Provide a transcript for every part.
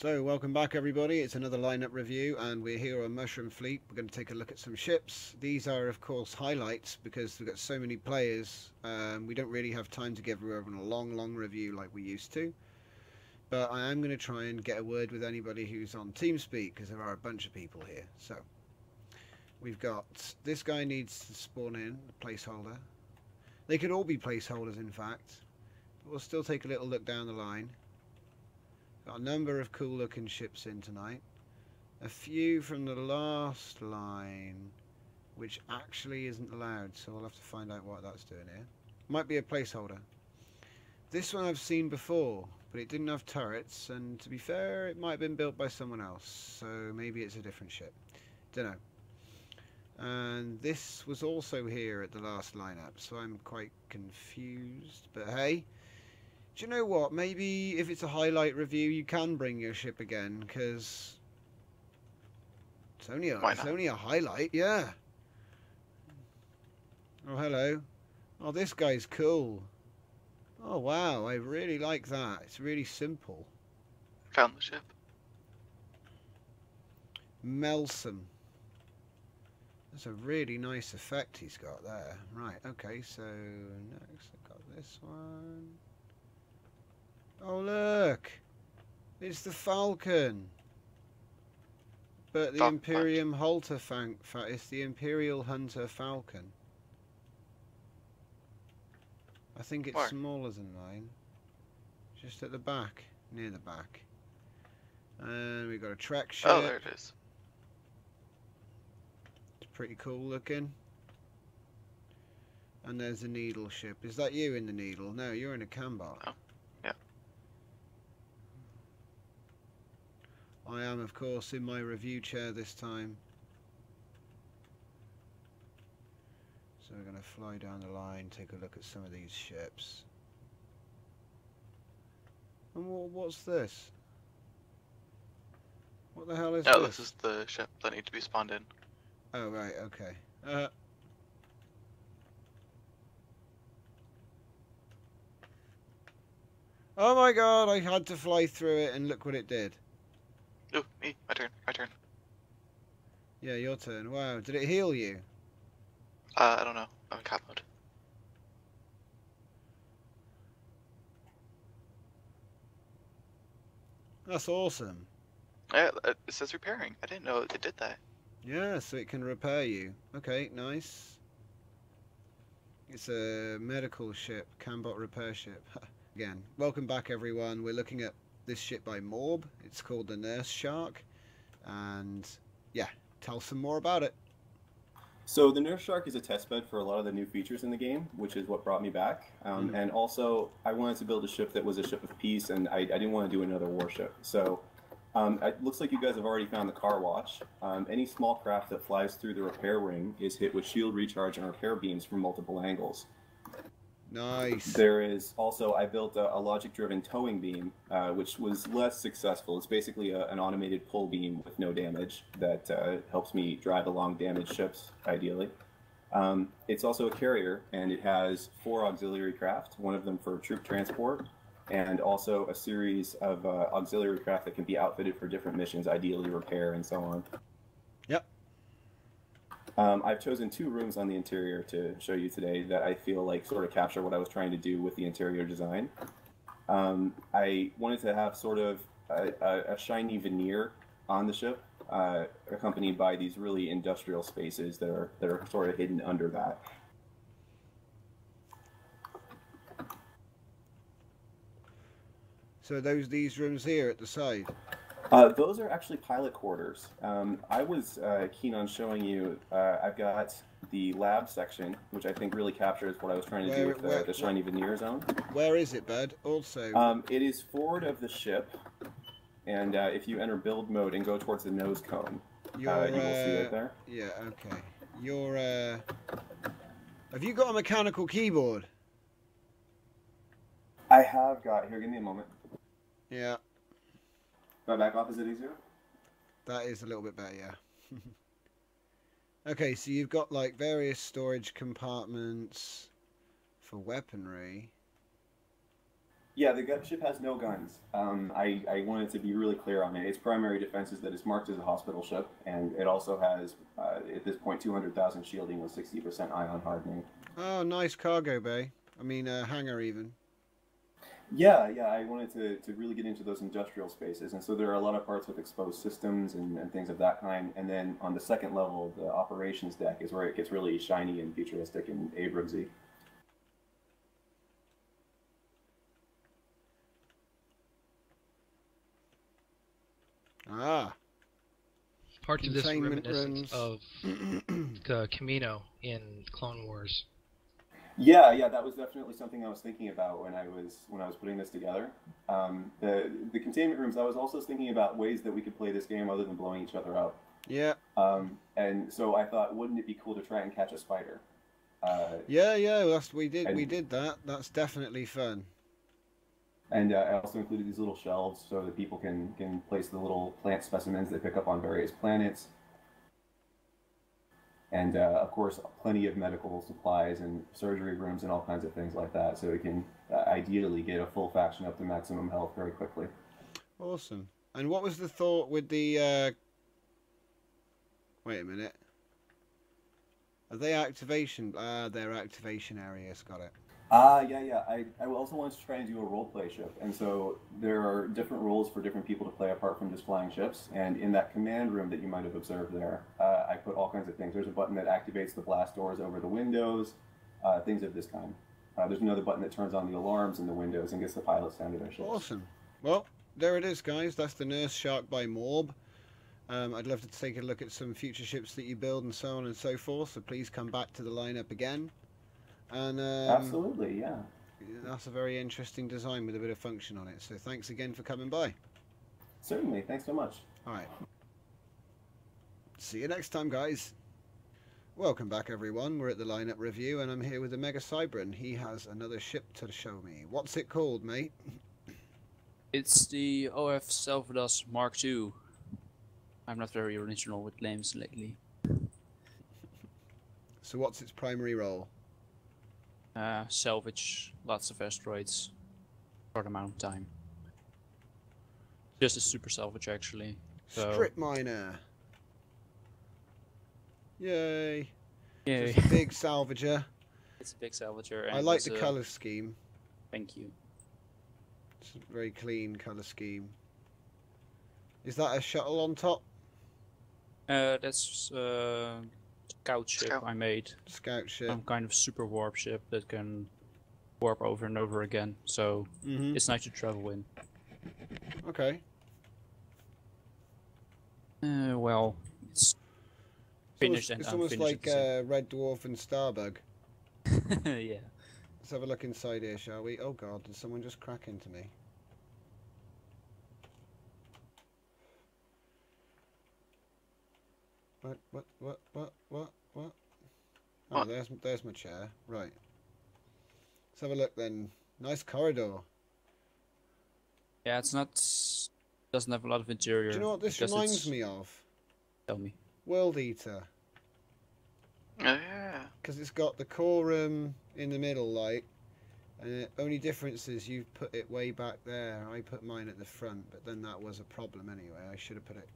So welcome back everybody, it's another lineup review and we're here on Mushroom Fleet. We're going to take a look at some ships. These are of course highlights because we've got so many players. We don't really have time to give everyone a long review like we used to. But I am going to try and get a word with anybody who's on TeamSpeak because there are a bunch of people here. So we've got this guy needs to spawn in, a placeholder. They could all be placeholders in fact. But we'll still take a little look down the line. Got a number of cool looking ships in tonight, a few from the last line which actually isn't allowed, so I'll have to find out what that's doing here. Might be a placeholder. This one I've seen before, but it didn't have turrets, and to be fair it might have been built by someone else, so maybe it's a different ship, don't know. And this was also here at the last lineup, so I'm quite confused, but hey. Do you know what, maybe if it's a highlight review you can bring your ship again, because it's only a highlight, yeah. Oh hello. Oh this guy's cool. Oh wow, I really like that. It's really simple. Found the ship. Melsen. That's a really nice effect he's got there. Right, okay, so next I've got this one. Oh look, it's the Falcon, but the Imperium Halterfang. It's the Imperial Hunter Falcon. I think it's smaller than mine, just at the back, near the back. And we've got a track ship. Oh, there it is. It's pretty cool looking. And there's the Needle ship. Is that you in the Needle? No, you're in a Cambot. Oh. I am, of course, in my review chair this time. So we're going to fly down the line, take a look at some of these ships. And what's this? What the hell is this? No, this is the ship that needs to be spawned in. Oh, right, okay. Oh my god, I had to fly through it and look what it did. Oh, me, my turn. Yeah, your turn. Wow, did it heal you? I don't know. I'm in cat mode. That's awesome. Yeah, it says repairing. I didn't know it did that. Yeah, so it can repair you. Okay, nice. It's a medical ship, Cambot repair ship. Again, welcome back everyone. We're looking at this ship by Morb. It's called the Nurse Shark, and yeah, tell some more about it. So the Nurse Shark is a testbed for a lot of the new features in the game, which is what brought me back. And also I wanted to build a ship that was a ship of peace, and I didn't want to do another warship. So it looks like you guys have already found the car wash. Any small craft that flies through the repair ring is hit with shield recharge and repair beams from multiple angles. Nice. There is also, I built a logic-driven towing beam, which was less successful. It's basically an automated pull beam with no damage that helps me drive along damaged ships, ideally. It's also a carrier, and it has 4 auxiliary craft, one of them for troop transport, and also a series of auxiliary craft that can be outfitted for different missions, ideally repair and so on. Yep. I've chosen 2 rooms on the interior to show you today that I feel like sort of capture what I was trying to do with the interior design. I wanted to have sort of a shiny veneer on the ship, accompanied by these really industrial spaces that are sort of hidden under that. So these rooms here at the side? Those are actually pilot quarters. I was keen on showing you, I've got the lab section, which I think really captures what I was trying to do with the shiny veneer zone. Where is it, bud? Also, it is forward of the ship, and if you enter build mode and go towards the nose cone, you will see it there. Yeah, okay. Have you got a mechanical keyboard? I have got, here, give me a moment. Yeah. My back off, is it easier? That is a little bit better, yeah. Okay, so you've got like various storage compartments for weaponry. Yeah, the ship has no guns. I wanted to be really clear on it. Its primary defense is that it's marked as a hospital ship, and it also has, at this point, 200,000 shielding with 60% ion hardening. Oh, nice cargo bay. I mean, hangar even. Yeah, I wanted to really get into those industrial spaces, and so there are a lot of parts with exposed systems and things of that kind, and then on the second level, the operations deck is where it gets really shiny and futuristic and Abramsy. Ah. Parts of this reminiscent of the Kamino in Clone Wars. Yeah, that was definitely something I was thinking about when I was putting this together. The containment rooms. I was also thinking about ways that we could play this game other than blowing each other up. Yeah. And so I thought, wouldn't it be cool to try and catch a spider? Yeah. We did that. That's definitely fun. And I also included these little shelves so that people can place the little plant specimens they pick up on various planets. And, of course, plenty of medical supplies and surgery rooms and all kinds of things like that, so we can ideally get a full faction up to maximum health very quickly. Awesome. And what was the thought with the... Wait a minute. Are they activation? They're activation areas, got it. Yeah. I also wanted to try and do a role-play ship, and so there are different roles for different people to play apart from just flying ships, and in that command room that you might have observed there, I put all kinds of things. There's a button that activates the blast doors over the windows, things of this kind. There's another button that turns on the alarms in the windows and gets the pilots down to their ships. Awesome. Well, there it is, guys. That's the Nurse Shark by Morb. I'd love to take a look at some future ships that you build and so on and so forth, so please come back to the lineup again. And absolutely, yeah. That's a very interesting design with a bit of function on it. So thanks again for coming by. Certainly, thanks so much. All right. See you next time, guys. Welcome back, everyone. We're at the lineup review, and I'm here with the Mega Cybran. He has another ship to show me. What's it called, mate? It's the OF Selvadust Mark II. I'm not very original with names lately. So what's its primary role? Salvage lots of asteroids, short amount of time. Just a super salvage, actually. So. Strip miner. Yay! Just a big salvager. It's a big salvager. And I like the color scheme. Thank you. It's a very clean color scheme. Is that a shuttle on top? That's scout ship I made. Scout ship. Some kind of super warp ship that can warp over and over again, so it's nice to travel in. Okay. Well, it's finished and unfinished. It's almost like Red Dwarf and Starbug. Yeah. Let's have a look inside here, shall we? Oh god, did someone just crack into me? What? Oh, there's my chair. Right. Let's have a look then. Nice corridor. Yeah, it's not... doesn't have a lot of interior. Do you know what this reminds me of? Tell me. World Eater. Yeah. Because it's got the core room in the middle, like, and the only difference is you've put it way back there. I put mine at the front, but then that was a problem anyway. I should have put it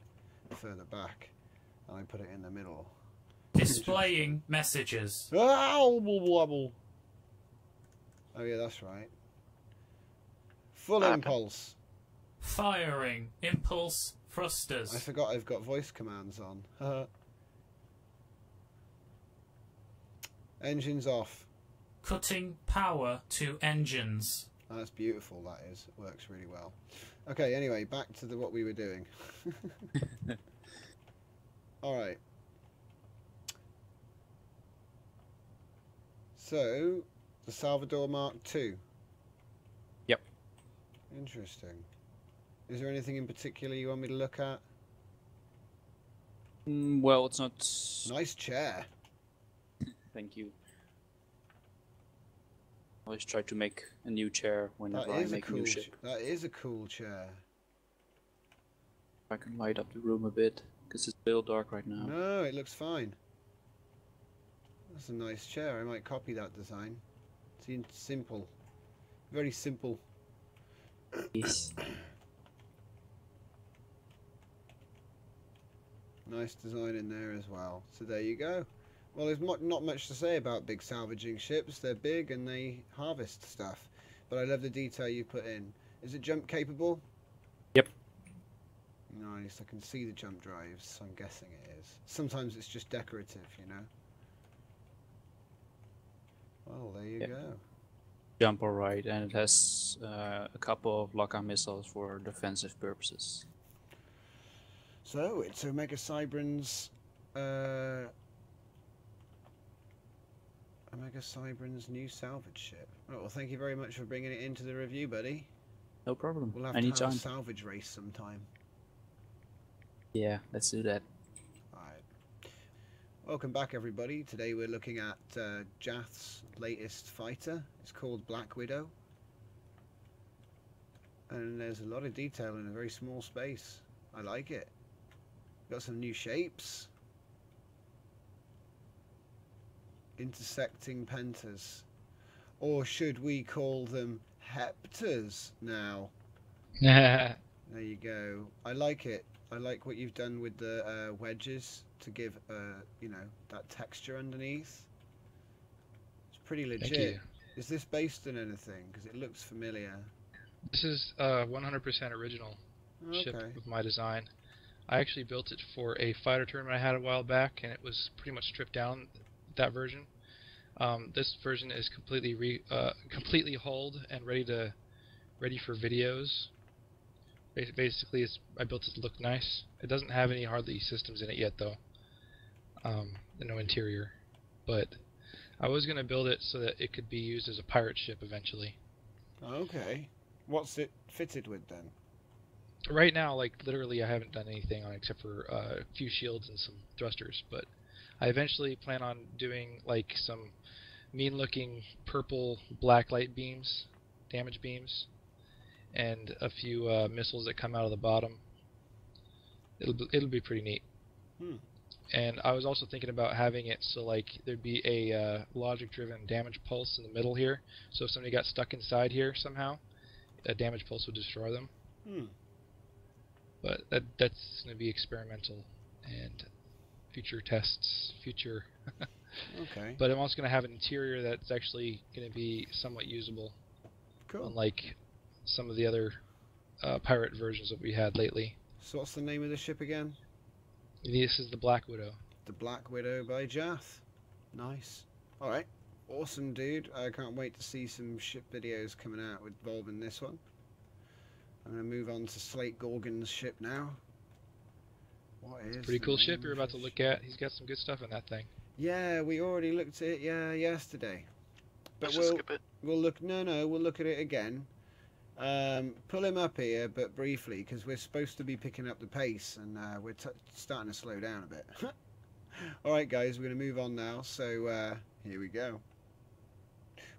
further back. And I put it in the middle. Displaying messages. Oh, yeah, that's right. Full impulse. Firing. Impulse thrusters. I forgot I've got voice commands on. Engines off. Cutting power to engines. Oh, that's beautiful, that is. It works really well. Okay, anyway, back to what we were doing. Alright, so the Salvador Mark II. Yep. Interesting. Is there anything in particular you want me to look at? Well, it's not... Nice chair. Thank you. I always try to make a new chair whenever I make a new ship. That is a cool chair. I can light up the room a bit. Because it's still dark right now. No, it looks fine. That's a nice chair. I might copy that design. It's simple. Very simple. Yes. Nice design in there as well. So there you go. Well, there's not much to say about big salvaging ships. They're big and they harvest stuff. But I love the detail you put in. Is it jump capable? Yep. Nice. I can see the jump drives. So I'm guessing it is. Sometimes it's just decorative, you know. Well, there you go. Jump alright, and it has a couple of lock-on missiles for defensive purposes. So it's Omega Cybran's new salvage ship. Right, well, thank you very much for bringing it into the review, buddy. No problem. We'll have to have a salvage race sometime. Yeah, let's do that. Alright. Welcome back, everybody. Today we're looking at Jath's latest fighter. It's called Black Widow. And there's a lot of detail in a very small space. I like it. Got some new shapes. Intersecting pentas. Or should we call them heptas now? There you go. I like it. I like what you've done with the wedges to give, you know, that texture underneath. It's pretty legit. Is this based on anything? Because it looks familiar. This is 100% original. Okay. Ship with my design. I actually built it for a fighter tournament I had a while back, and it was pretty much stripped down, that version. This version is completely completely hulled and ready for videos. Basically, I built it to look nice. It doesn't have any hardly systems in it yet, though. No interior, but I was gonna build it so that it could be used as a pirate ship eventually. Okay, what's it fitted with then? Right now, like, literally I haven't done anything on it except for a few shields and some thrusters, but I eventually plan on doing, like, some mean-looking purple black light beams, damage beams, and a few missiles that come out of the bottom. It'll be pretty neat. Hmm. And I was also thinking about having it so, like, there'd be a logic-driven damage pulse in the middle here, so if somebody got stuck inside here somehow, a damage pulse would destroy them. Hmm. But that's going to be experimental and future tests, future. Okay. But I'm also going to have an interior that's actually going to be somewhat usable. Cool. Unlike some of the other pirate versions that we had lately. So what's the name of the ship again? This is the Black Widow. The Black Widow by Jath. Nice. All right. Awesome, dude. I can't wait to see some ship videos coming out involving this one. I'm going to move on to Slate Gorgon's ship now. What is pretty cool ship you're about to look at. He's got some good stuff in that thing. Yeah, we already looked at it yesterday. But let's just skip it. We'll look. No, we'll look at it again. Pull him up here, but briefly, because we're supposed to be picking up the pace, and we're starting to slow down a bit. All right, guys, we're going to move on now. So here we go.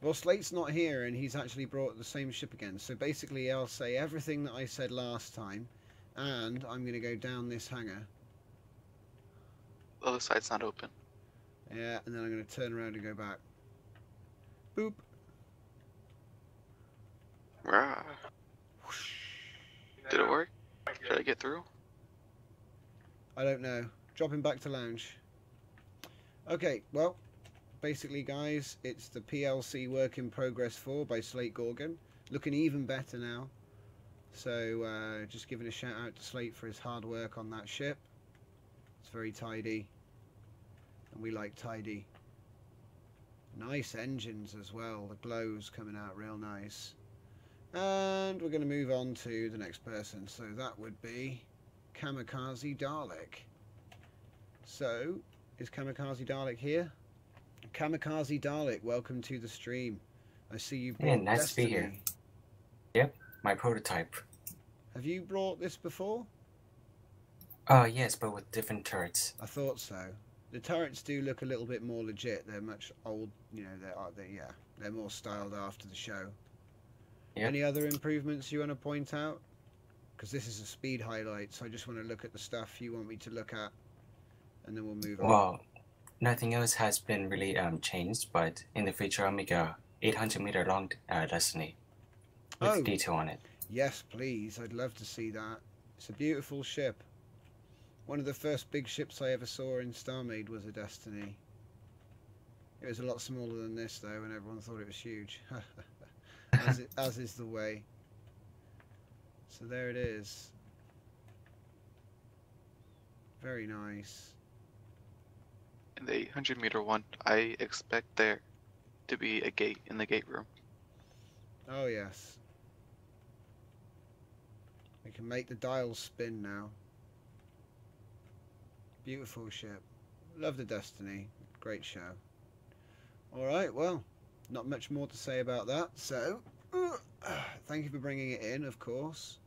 Well, Slate's not here, and he's actually brought the same ship again. So basically, I'll say everything that I said last time, and I'm going to go down this hangar. The other side's not open. Yeah, and then I'm going to turn around and go back. Boop. Rah. Did it work? Did I get through? I don't know. Drop him back to lounge. Okay, well... Basically, guys, it's the PLC Work in Progress 4 by Slate Gorgon. Looking even better now. So, just giving a shout out to Slate for his hard work on that ship. It's very tidy. And we like tidy. Nice engines as well. The glow's coming out real nice. And we're going to move on to the next person. So that would be Kamikaze Dalek. So, is Kamikaze Dalek here? Kamikaze Dalek, welcome to the stream. I see you brought Destiny. Nice to be here. Yep, my prototype. Have you brought this before? Yes, but with different turrets. I thought so. The turrets do look a little bit more legit. They're much old, you know, they're more styled after the show. Yep. Any other improvements you want to point out? Because this is a speed highlight, so I just want to look at the stuff you want me to look at, and then we'll move on. Wow. Nothing else has been really changed, but in the future I'll make a 800-meter long Destiny with detail on it. Yes, please. I'd love to see that. It's a beautiful ship. One of the first big ships I ever saw in StarMade was a Destiny. It was a lot smaller than this, though, and everyone thought it was huge. As is the way. So there it is. Very nice. In the 800-meter one, I expect there to be a gate in the gate room. Oh, yes. We can make the dials spin now. Beautiful ship. Love the Destiny. Great show. Alright, well, not much more to say about that. So, thank you for bringing it in, of course.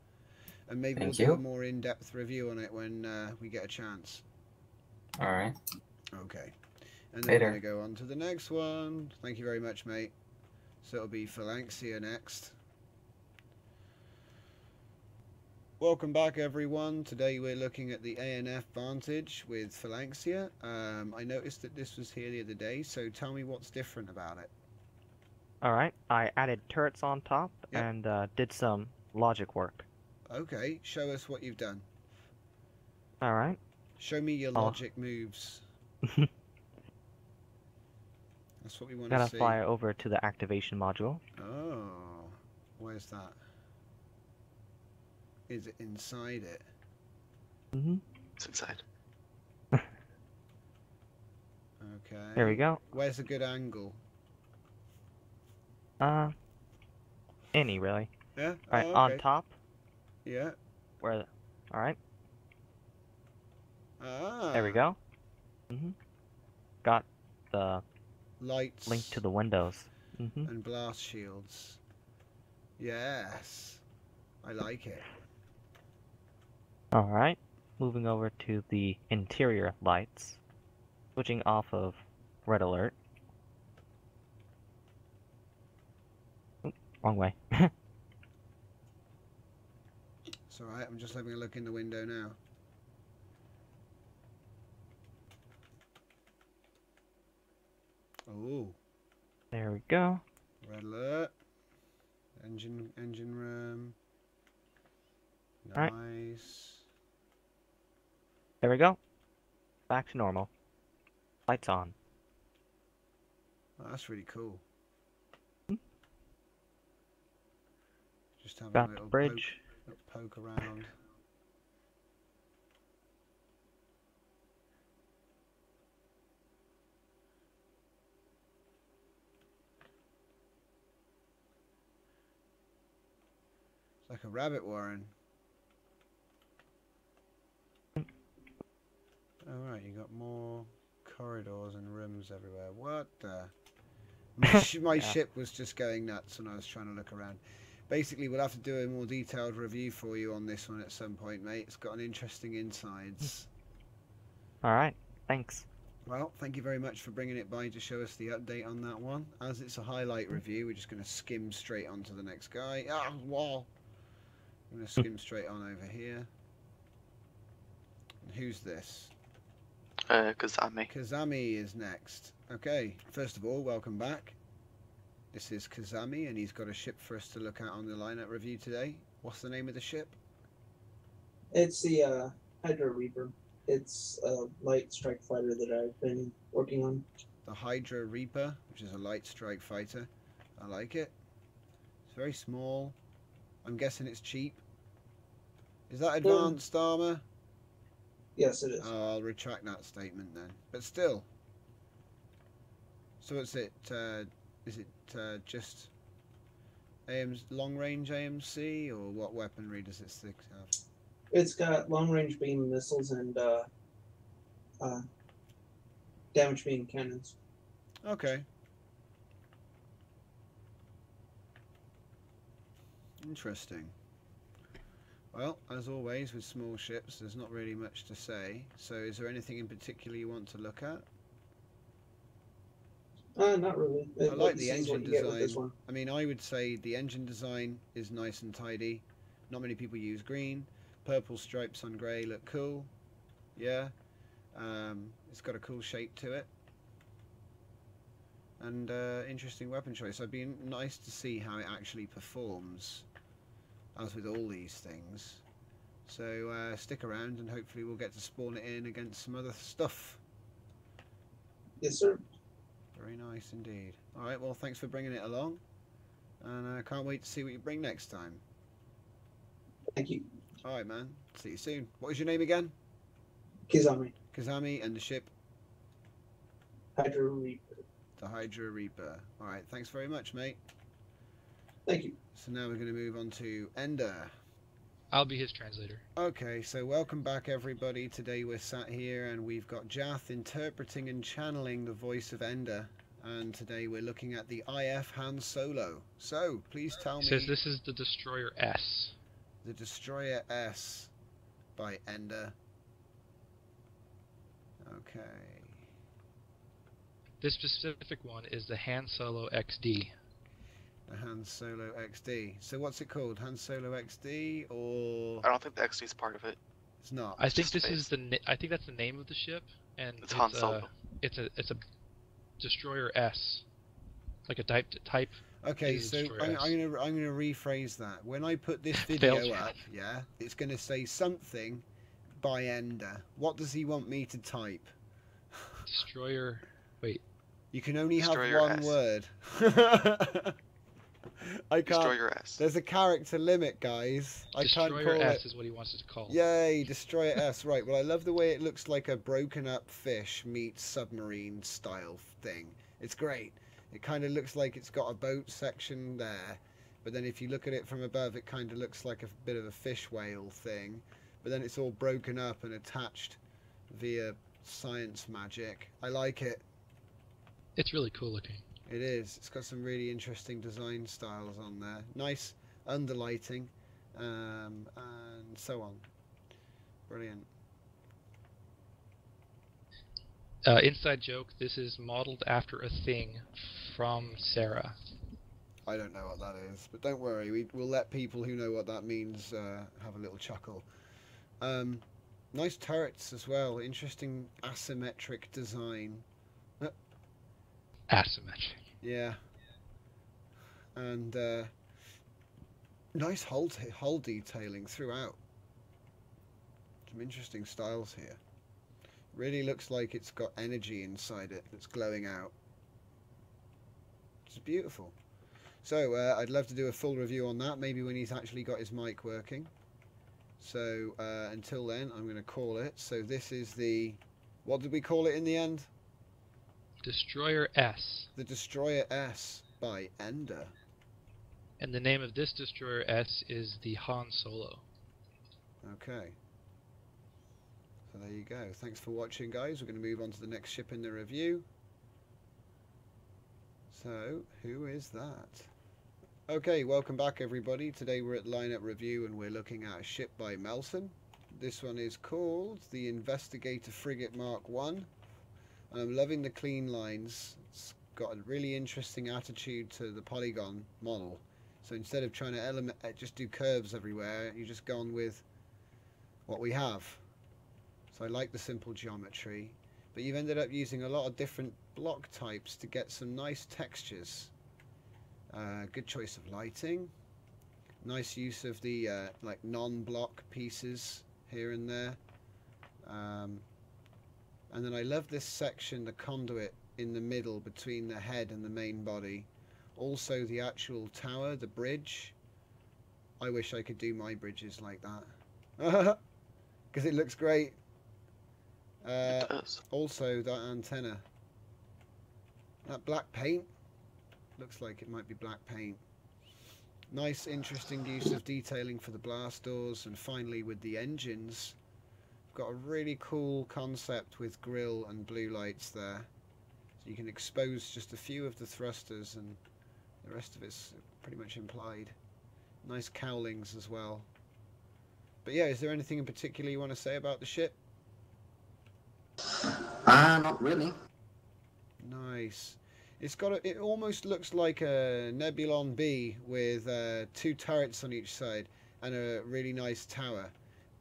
And maybe we'll do a more in-depth review on it when we get a chance. Alright. Okay. And then we're going to go on to the next one. Thank you very much, mate. So it'll be Phalanxia next. Welcome back, everyone. Today we're looking at the ANF Vantage with Phalanxia. I noticed that this was here the other day, so tell me what's different about it. Alright, I added turrets on top and did some logic work. Okay, show us what you've done. Alright. Show me your logic moves. That's what we want to see. Fly over to the activation module. Oh, where's that? Is it inside it? Mm-hmm. It's inside. Okay. There we go. Where's a good angle? Any really. Yeah. All right, oh, okay. On top. Yeah. Where? All right. Ah. There we go. Mm-hmm. Got the lights linked to the windows. Mm-hmm. And blast shields. Yes, I like it. Alright, moving over to the interior lights, switching off of red alert. Oop, wrong way. It's alright, I'm just having a look in the window now. Oh. There we go. Red alert. Engine room. Nice. Right. There we go. Back to normal. Lights on. Oh, that's really cool. Just have a little bridge. Poke around. It's like a rabbit warren. Alright, you got more corridors and rooms everywhere. What the? My ship was just going nuts when I was trying to look around. Basically, we'll have to do a more detailed review for you on this one at some point, mate. It's got an interesting insides. Alright, thanks. Well, thank you very much for bringing it by to show us the update on that one. As it's a highlight review, we're just going to skim straight on to the next guy. Ah, wow! I'm going to skim straight on over here. And who's this? Kizami. Kizami is next. Okay, first of all, welcome back. This is Kizami, and he's got a ship for us to look at on the lineup review today. What's the name of the ship? It's the Hydra Reaper. It's a light strike fighter that I've been working on. The Hydra Reaper, which is a light strike fighter. I like it. It's very small. I'm guessing it's cheap. Is that advanced armor? Yes, it is. Oh, I'll retract that statement then. But still. So it's is it just long-range AMC, or what weaponry does it stick have? It's got long-range beam missiles and damage beam cannons. Okay. Interesting. Well, as always with small ships, there's not really much to say. So is there anything in particular you want to look at? Not really. I like the engine design. I mean, I would say the engine design is nice and tidy. Not many people use green. Purple stripes on grey look cool. Yeah. It's got a cool shape to it. And interesting weapon choice. It'd be nice to see how it actually performs. as with all these things. So stick around and hopefully we'll get to spawn it in against some other stuff. Yes, sir. Very nice indeed. All right, well, thanks for bringing it along. And I can't wait to see what you bring next time. Thank you. All right, man. See you soon. What was your name again? Kizami. Kizami and the ship? Hydra Reaper. The Hydra Reaper. All right, thanks very much, mate. Thank you. So now we're going to move on to Ender. I'll be his translator. Okay, so welcome back, everybody. Today we're sat here and we've got Jath interpreting and channeling the voice of Ender. And today we're looking at the IF Han Solo. So, please tell me... It says this is the Destroyer S. The Destroyer S by Ender. Okay. This specific one is the Han Solo XD. The Han Solo XD. So what's it called? Han Solo XD or? I don't think the XD is part of it. It's not. I think this is the. I think that's the name of the ship, and it's Han Solo. It's a Destroyer S, like a type. Okay, so I'm gonna rephrase that. When I put this video up, yeah, it's gonna say something by Ender. What does he want me to type? Destroyer. Wait. You can only Destroyer have one S. word. I can't. Destroyer S. There's a character limit, guys. Destroyer S is what he wants us to call. Yay, Destroyer S. Right, well, I love the way it looks like a broken up fish meets submarine style thing. It's great. It kind of looks like it's got a boat section there. But then if you look at it from above, it kind of looks like a bit of a fish whale thing. But then it's all broken up and attached via science magic. I like it. It's really cool looking. It is. It's got some really interesting design styles on there. Nice underlighting and so on. Brilliant. Inside joke, this is modeled after a thing from Sarah. I don't know what that is, but don't worry. We'll let people who know what that means have a little chuckle. Nice turrets as well. Interesting asymmetric design. Asymmetric. Yeah. And nice hull detailing throughout. Some interesting styles here. Really looks like it's got energy inside it that's glowing out. It's beautiful. So I'd love to do a full review on that, maybe when he's actually got his mic working. So until then, I'm going to call it. So this is the... What did we call it in the end? Destroyer S. The Destroyer S by Ender. And the name of this Destroyer S is the Han Solo. Okay. So there you go. Thanks for watching, guys. We're going to move on to the next ship in the review. So, who is that? Okay, welcome back, everybody. Today we're at lineup review and we're looking at a ship by Melsen. This one is called the Investigator Frigate Mark One. And I'm loving the clean lines. It's got a really interesting attitude to the polygon model. So instead of trying to just do curves everywhere, you're just gone with what we have. So I like the simple geometry, but you've ended up using a lot of different block types to get some nice textures. Good choice of lighting. Nice use of the like non-block pieces here and there. And then I love this section, the conduit in the middle between the head and the main body. Also the actual tower, the bridge. I wish I could do my bridges like that. Because it looks great. It does. Also that antenna. That black paint. Looks like it might be black paint. Nice, interesting use of detailing for the blast doors. And finally with the engines. Got a really cool concept with grill and blue lights there. So you can expose just a few of the thrusters and the rest of it's pretty much implied. Nice cowlings as well. But yeah, is there anything in particular you want to say about the ship? Not really. Nice. It's got a, it almost looks like a Nebulon B with two turrets on each side and a really nice tower.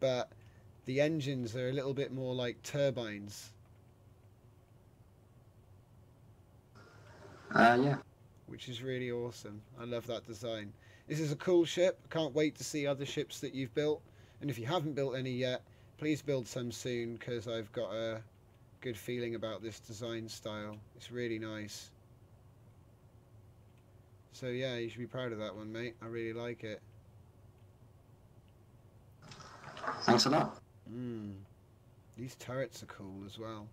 But the engines are a little bit more like turbines. Yeah. which is really awesome. I love that design. This is a cool ship. Can't wait to see other ships that you've built. And if you haven't built any yet, please build some soon, because I've got a good feeling about this design style. It's really nice. So yeah, you should be proud of that one, mate. I really like it. Thanks a lot. These turrets are cool as well.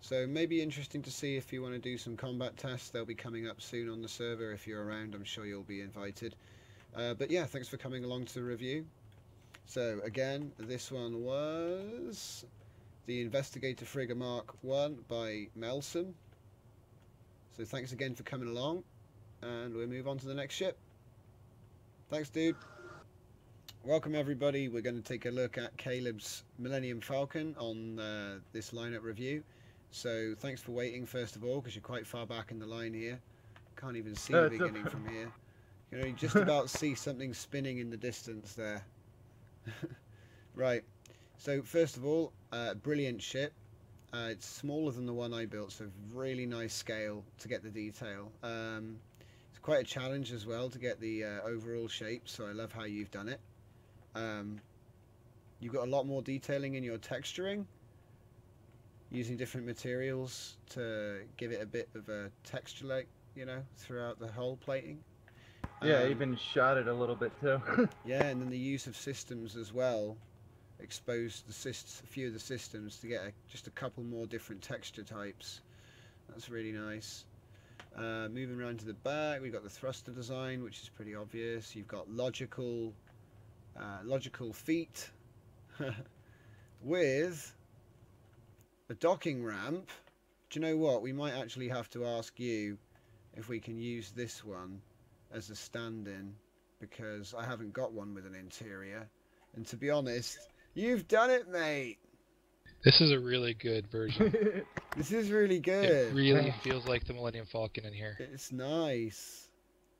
So maybe interesting to see if you want to do some combat tests. They'll be coming up soon on the server. If you're around, I'm sure you'll be invited. But yeah, thanks for coming along to the review. So again, this one was the Investigator Frigate Mark One by Melsen. So thanks again for coming along, and we'll move on to the next ship. Thanks, dude. Welcome everybody. We're going to take a look at Caleb's Millennium Falcon on this lineup review. So thanks for waiting, first of all, because you're quite far back in the line here. Can't even see the beginning from here. You know, you just about see something spinning in the distance there. Right, so first of all, brilliant ship. It's smaller than the one I built, so really nice scale to get the detail. It's quite a challenge as well to get the overall shape, so I love how you've done it. You've got a lot more detailing in your texturing, using different materials to give it a bit of a texture, like, you know, throughout the whole plating. Yeah, even shot it a little bit too. Yeah, and then the use of systems as well. Exposed a few of the systems to get just a couple more different texture types. That's really nice. Moving around to the back, we've got the thruster design, which is pretty obvious. You've got logical feet with a docking ramp. Do you know what? We might actually have to ask you if we can use this one as a stand-in, because I haven't got one with an interior, and to be honest, you've done it, mate. This is a really good version. This is really good. It really feels like the Millennium Falcon in here. It's nice.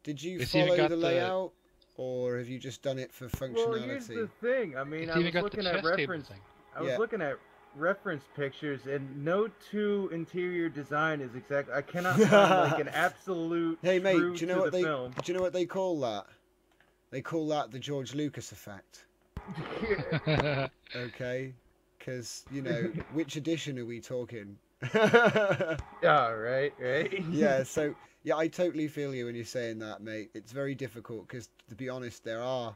Did you follow the layout, or have you just done it for functionality? Well, here's the thing. I mean, I was looking at reference. I was looking at reference pictures, and no two interior design is exact. I cannot find like an absolute. Hey, mate, do you know what they call that? They call that the George Lucas effect. Okay, because, you know, which edition are we talking? Right. Yeah, so yeah, I totally feel you when you're saying that, mate. It's very difficult because, to be honest, there are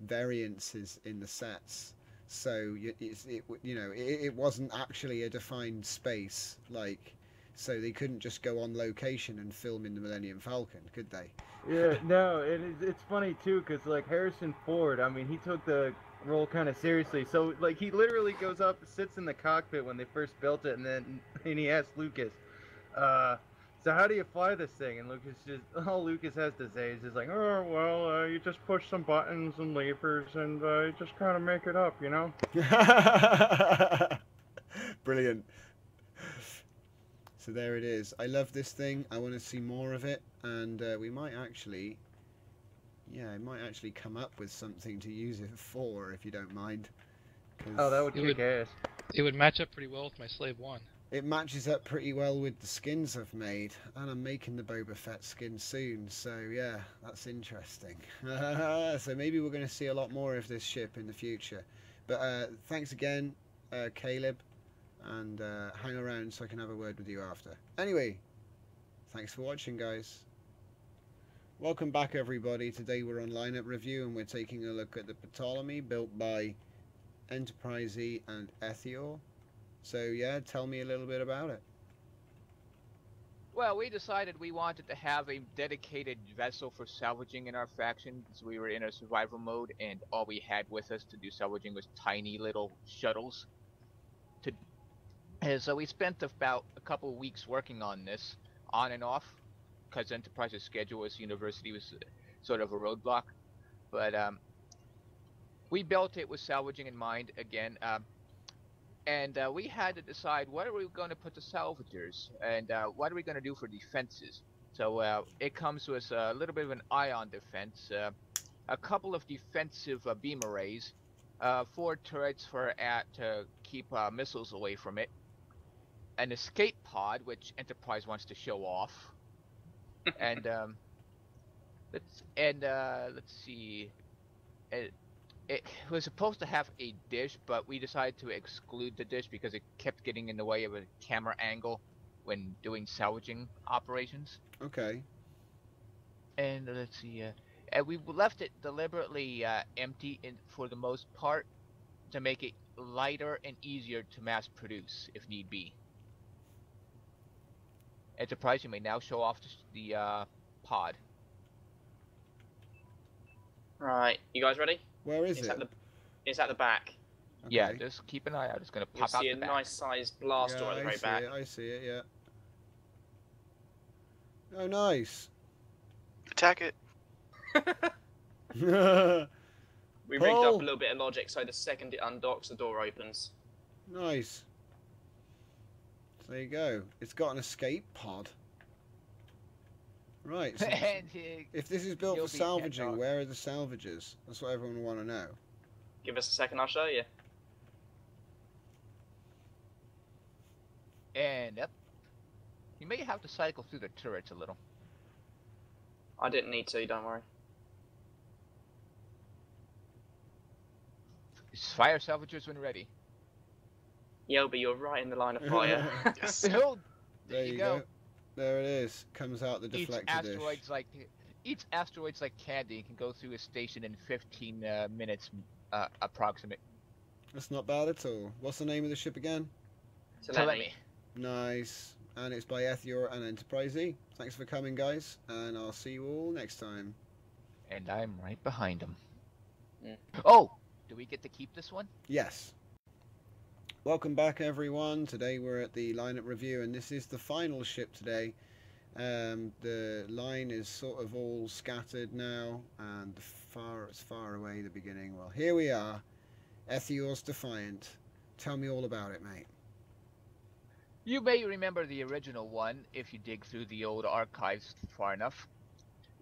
variances in the sets. So it wasn't actually a defined space, like, so they couldn't just go on location and film in the Millennium Falcon, could they? Yeah, no, and it's funny too, because like Harrison Ford, I mean, he took the role kind of seriously. So like he literally goes up, sits in the cockpit when they first built it, and he asked Lucas, so how do you fly this thing? And Lucas all Lucas has to say is just like, oh, well, you just push some buttons and levers and you just kind of make it up, you know? Brilliant. So there it is. I love this thing. I want to see more of it. And we might actually, I might actually come up with something to use it for, if you don't mind. Oh, that would kick ass. It would match up pretty well with my Slave 1. It matches up pretty well with the skins I've made, and I'm making the Boba Fett skin soon, so yeah, that's interesting. So maybe we're going to see a lot more of this ship in the future. But thanks again, Caleb, and hang around so I can have a word with you after. Anyway, thanks for watching, guys. Welcome back, everybody. Today we're on lineup review, and we're taking a look at the Ptolemy, built by Enterprise E and Ethior. So yeah, tell me a little bit about it. Well, we decided we wanted to have a dedicated vessel for salvaging in our faction, because we were in a survival mode, and all we had with us to do salvaging was tiny little shuttles. And so we spent about a couple of weeks working on this, on and off, because Enterprise's schedule as university was sort of a roadblock. But we built it with salvaging in mind again. And we had to decide, what are we going to put the salvagers, and what are we going to do for defenses? So it comes with a little bit of an ion defense, a couple of defensive beam arrays, 4 turrets for to keep missiles away from it, an escape pod, which Enterprise wants to show off, And let's see. It was supposed to have a dish, but we decided to exclude the dish because it kept getting in the way of a camera angle when doing salvaging operations. Okay. And let's see. And we left it deliberately empty for the most part to make it lighter and easier to mass produce if need be. Enterprise, you may now show off the pod. Right, you guys ready? Where is it? It's at the back. Okay. Yeah, just keep an eye out. It's going to pop out the back. You see a nice-sized blast door at the very back. I see it, yeah. Oh, nice. Attack it. We rigged up a little bit of logic, so the second it undocks, the door opens. Nice. There you go. It's got an escape pod. Right, so if this is built for salvaging, where are the salvages? That's what everyone will want to know. Give us a second, I'll show you. And up. You may have to cycle through the turrets a little. I didn't need to, don't worry. Fire salvagers when ready. Yeah, but you're right in the line of fire. Yes. There you go. There it is. Comes out the deflector dish. Each asteroid's like candy. It can go through a station in 15 minutes, approximate. That's not bad at all. What's the name of the ship again? Ptolemy. Nice. And it's by Ethior and Enterprise E. Thanks for coming, guys. And I'll see you all next time. And I'm right behind them. Mm. Oh! Do we get to keep this one? Yes. Welcome back, everyone. Today we're at the lineup review, and this is the final ship today. The line is sort of all scattered now, and it's far away the beginning. Well, here we are, Ethior's Defiant. Tell me all about it, mate. You may remember the original one if you dig through the old archives far enough,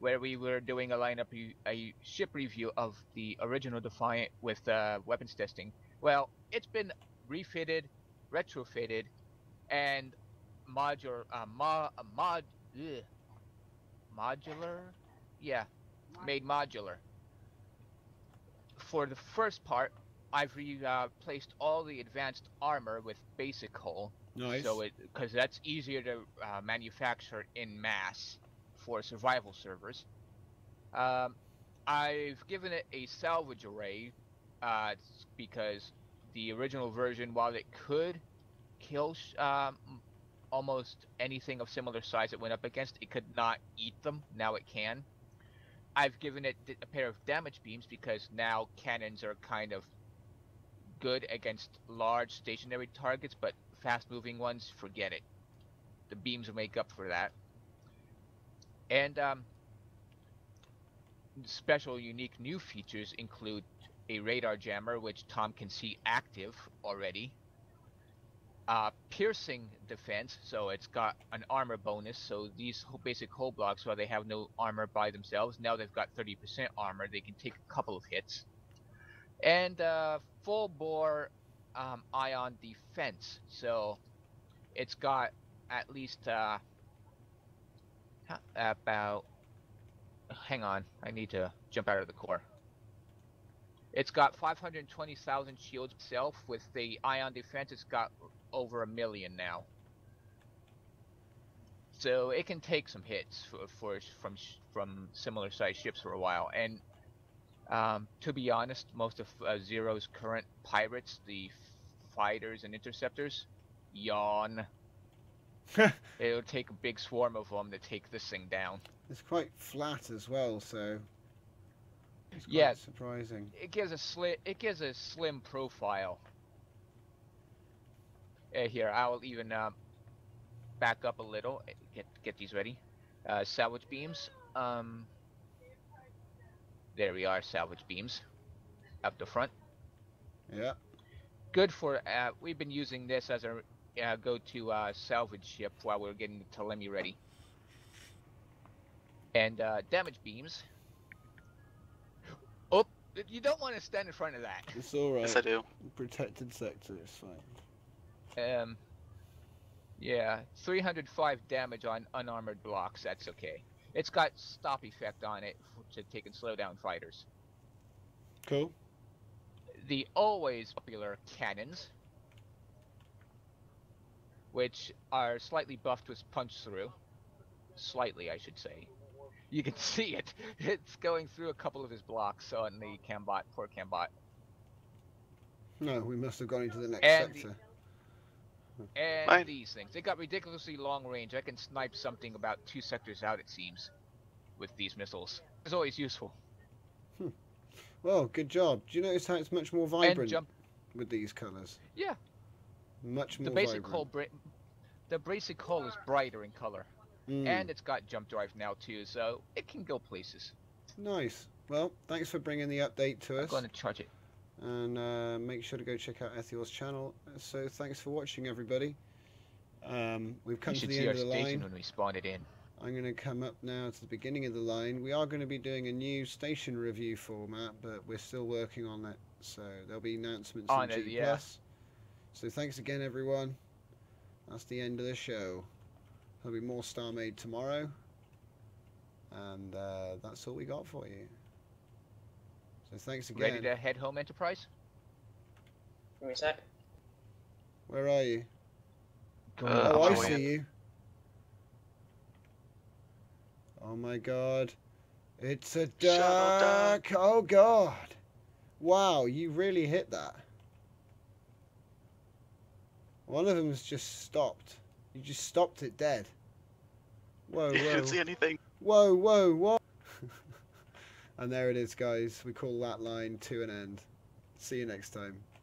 where we were doing a lineup, a ship review of the original Defiant with weapons testing. Well, it's been refitted, retrofitted, and made modular. For the first part, I've replaced all the advanced armor with basic hull. Nice. So because that's easier to manufacture in mass for survival servers. I've given it a salvage array because the original version, while it could kill almost anything of similar size it went up against, it could not eat them. Now it can. I've given it a pair of damage beams because now cannons are kind of good against large stationary targets, but fast-moving ones, forget it. The beams will make up for that. And special, unique new features include a radar jammer, which Tom can see active already. Piercing defense, so it's got an armor bonus, so these basic hull blocks, while they have no armor by themselves, now they've got 30% armor, they can take a couple of hits. And full bore ion defense, so it's got at least about... hang on, I need to jump out of the core. It's got 520,000 shields itself. With the ion defense, it's got over 1 million now. So it can take some hits from similar sized ships for a while. And to be honest, most of Zero's current pirates, the fighters and interceptors, yawn. It'll take a big swarm of them to take this thing down. It's quite flat as well, so... it's quite surprising. It gives a slim profile. Here, I'll even back up a little. Get these ready. Salvage beams. There we are. Salvage beams up the front. Yeah. Good for. We've been using this as a go-to salvage ship while we're getting the Ptolemy ready. And damage beams. Oh, you don't want to stand in front of that. It's all right. Yes, I do. Protected sector, it's fine. Yeah, 305 damage on unarmored blocks. That's okay. It's got stop effect on it to take and slow down fighters. Cool. The always popular cannons, which are slightly buffed with punch through. Slightly, I should say. You can see it. It's going through a couple of his blocks on the Cambot, poor Cambot. No, we must have gone into the next sector. And these things. They got ridiculously long range. I can snipe something about 2 sectors out, it seems, with these missiles. It's always useful. Hmm. Well, good job. Do you notice how it's much more vibrant with these colours? Yeah. Much more the basic hull is brighter in colour. Mm. And it's got jump drive now, too, so it can go places. Nice. Well, thanks for bringing the update to us. I'm going to charge it. And make sure to go check out Ethiel's channel. So thanks for watching, everybody. We've come to the end of the line. When we spawned it in. I'm going to come up now to the beginning of the line. We are going to be doing a new station review format, but we're still working on that. So there'll be announcements on G+. Yeah. So thanks again, everyone. That's the end of the show. There'll be more StarMade tomorrow. And that's all we got for you. So thanks again. Ready to head home, Enterprise? Give me a sec. Where are you? Oh, I see you. Oh my god. It's a duck! Oh god! Wow, you really hit that. One of them's just stopped. You just stopped it dead. Whoa, whoa. I didn't see anything. Whoa, whoa, whoa! And there it is, guys. We call that line to an end. See you next time.